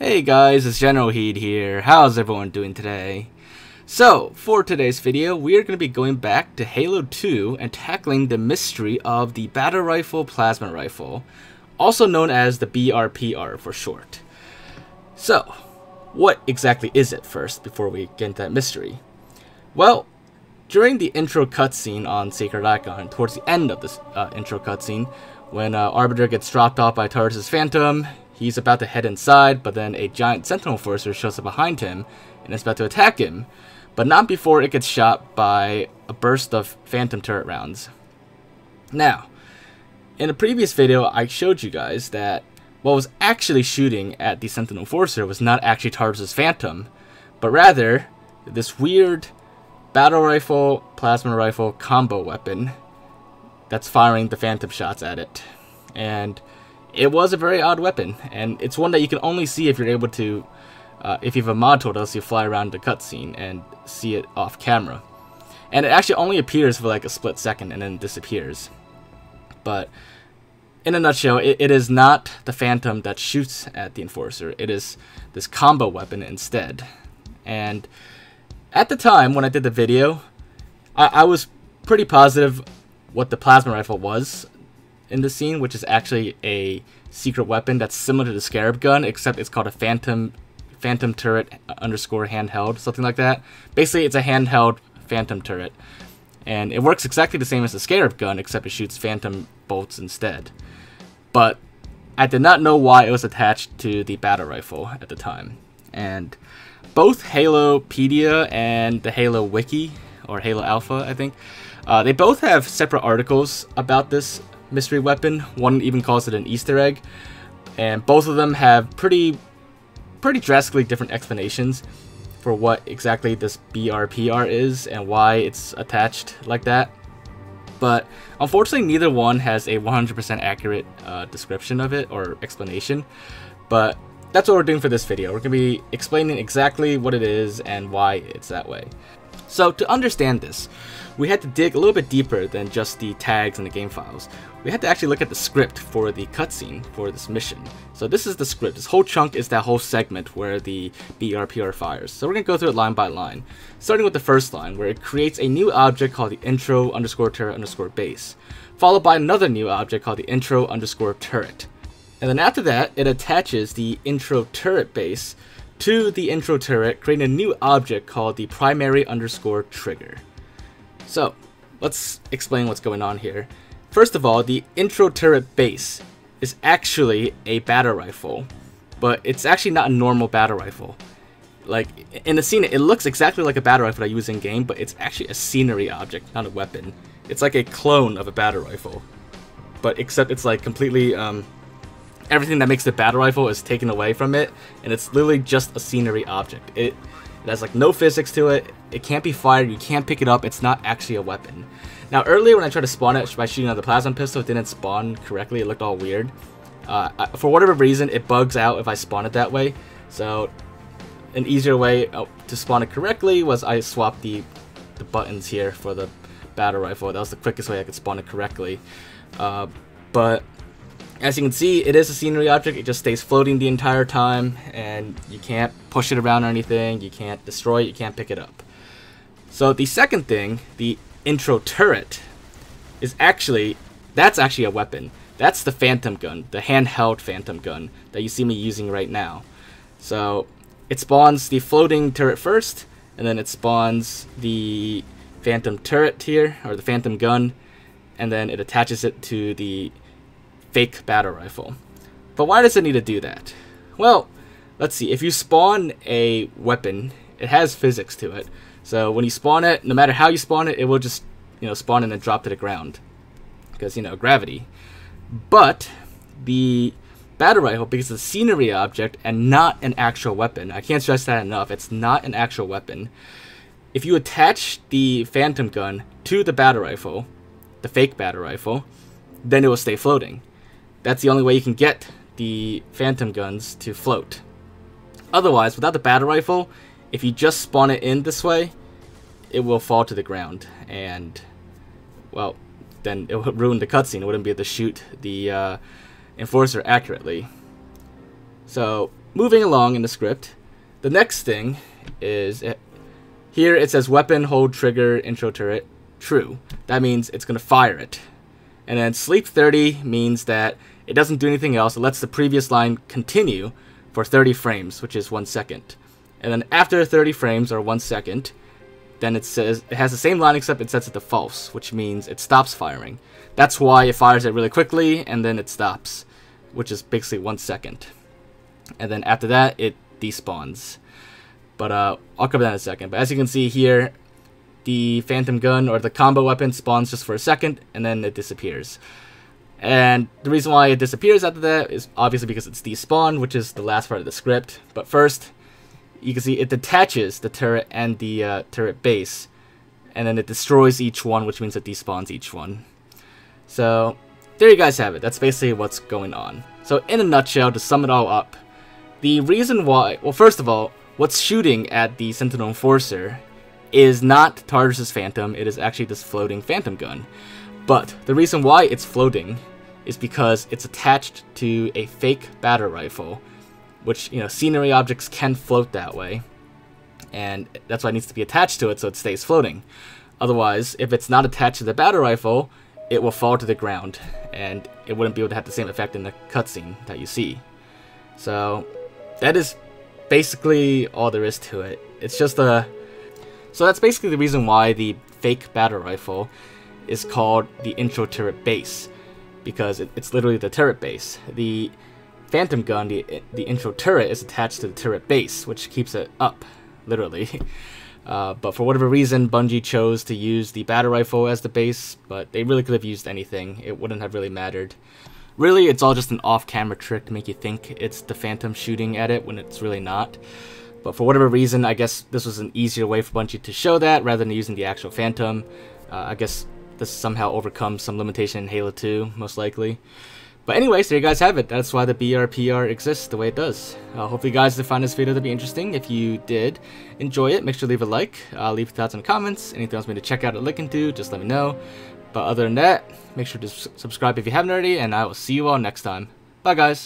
Hey guys, it's General Heed here. How's everyone doing today? So, for today's video, we are going to be going back to Halo 2 and tackling the mystery of the Battle Rifle Plasma Rifle, also known as the BRPR for short. So, what exactly is it first before we get into that mystery? Well, during the intro cutscene on Sacred Icon, towards the end of this intro cutscene, when Arbiter gets dropped off by Tarsus' Phantom, he's about to head inside, but then a giant Sentinel Enforcer shows up behind him and is about to attack him, but not before it gets shot by a burst of Phantom turret rounds. Now, in a previous video, I showed you guys that what was actually shooting at the Sentinel Enforcer was not actually Tarsus' Phantom, but rather this weird Battle Rifle, Plasma Rifle combo weapon that's firing the Phantom shots at it. And it was a very odd weapon, and it's one that you can only see if you're able to, if you have a mod tool that lets you fly around the cutscene and see it off camera. And it actually only appears for like a split second and then disappears. But in a nutshell, it is not the Phantom that shoots at the Enforcer, it is this combo weapon instead. And at the time when I did the video, I was pretty positive what the Plasma Rifle was in this scene, which is actually a secret weapon that's similar to the Scarab Gun, except it's called a Phantom turret underscore handheld, something like that. Basically, it's a handheld Phantom turret, and it works exactly the same as the Scarab Gun, except it shoots Phantom bolts instead. But I did not know why it was attached to the Battle Rifle at the time, and both Halopedia and the Halo Wiki, or Halo Alpha, I think, they both have separate articles about this mystery weapon. One even calls it an Easter egg, and both of them have pretty drastically different explanations for what exactly this BRPR is and why it's attached like that. But unfortunately, neither one has a 100% accurate description of it or explanation. But that's what we're doing for this video. We're gonna be explaining exactly what it is and why it's that way. So to understand this, we had to dig a little bit deeper than just the tags and the game files. We had to actually look at the script for the cutscene for this mission. So this is the script. This whole chunk is that whole segment where the BRPR fires. So we're going to go through it line by line, starting with the first line where it creates a new object called the intro underscore turret underscore base, followed by another new object called the intro underscore turret. And then after that, it attaches the intro turret base to the intro turret, creating a new object called the primary underscore trigger. So let's explain what's going on here. First of all, the intro turret base is actually a battle rifle, but it's actually not a normal battle rifle. Like in the scene, it looks exactly like a battle rifle I use in game, but it's actually a scenery object, not a weapon. It's like a clone of a battle rifle, but except it's like completely, everything that makes the battle rifle is taken away from it, and it's literally just a scenery object. It has like no physics to it, it can't be fired, you can't pick it up, it's not actually a weapon. Now earlier when I tried to spawn it by shooting out the plasma pistol, it didn't spawn correctly, it looked all weird. For whatever reason, it bugs out if I spawn it that way, so an easier way to spawn it correctly was I swapped the buttons here for the battle rifle. That was the quickest way I could spawn it correctly. But as you can see, it is a scenery object, it just stays floating the entire time, and you can't push it around or anything, you can't destroy it, you can't pick it up. So the second thing, the intro turret, is actually, that's actually a weapon. That's the Phantom gun, the handheld Phantom gun that you see me using right now. So it spawns the floating turret first, and then it spawns the Phantom turret here, or the Phantom gun, and then it attaches it to the fake battle rifle. But why does it need to do that? Well, let's see. If you spawn a weapon, it has physics to it. So when you spawn it, no matter how you spawn it, it will just, spawn and then drop to the ground because, gravity. But the battle rifle, because it's a scenery object and not an actual weapon, I can't stress that enough. It's not an actual weapon. If you attach the Phantom gun to the battle rifle, the fake battle rifle, then it will stay floating. That's the only way you can get the Phantom guns to float. Otherwise, without the battle rifle, if you just spawn it in this way, it will fall to the ground, and well, then it would ruin the cutscene. It wouldn't be able to shoot the Enforcer accurately. So Moving along in the script, the next thing is, here it says weapon, hold trigger, intro turret, true. That means it's going to fire it. And then sleep 30 means that it doesn't do anything else. It lets the previous line continue for 30 frames, which is 1 second. And then after 30 frames or 1 second, then it says it has the same line except it sets it to false, which means it stops firing. That's why it fires it really quickly and then it stops, which is basically 1 second. And then after that, it despawns. But I'll cover that in a second. But as you can see here, the Phantom gun or the combo weapon spawns just for a second and then it disappears. And the reason why it disappears after that is obviously because it's despawned, which is the last part of the script. But first, you can see it detaches the turret and the turret base, and then it destroys each one, which means it despawns each one. So there you guys have it. That's basically what's going on. So in a nutshell, to sum it all up, the reason why, well, first of all, what's shooting at the Sentinel Enforcer is not Tartarus' Phantom. It is actually this floating Phantom gun. But the reason why it's floating is because it's attached to a fake battle rifle, which, you know, scenery objects can float that way, and that's why it needs to be attached to it so it stays floating. Otherwise, if it's not attached to the battle rifle, it will fall to the ground, and it wouldn't be able to have the same effect in the cutscene that you see. So that is basically all there is to it. It's just a... So that's basically the reason why the fake battle rifle is called the intro turret base, because it's literally the turret base. The Phantom gun, the intro turret, is attached to the turret base, which keeps it up, literally. But for whatever reason, Bungie chose to use the battle rifle as the base, but they really could have used anything. It wouldn't have really mattered. Really, it's all just an off-camera trick to make you think it's the Phantom shooting at it when it's really not. But for whatever reason, I guess this was an easier way for Bungie to show that rather than using the actual Phantom. I guess this somehow overcomes some limitation in Halo 2, most likely. But anyways, there you guys have it. That's why the BRPR exists the way it does. Hopefully you guys did find this video to be interesting. If you did enjoy it, make sure to leave a like, leave thoughts in the comments. Anything else you want me to check out or look into, just let me know. But other than that, make sure to subscribe if you haven't already, and I will see you all next time. Bye guys!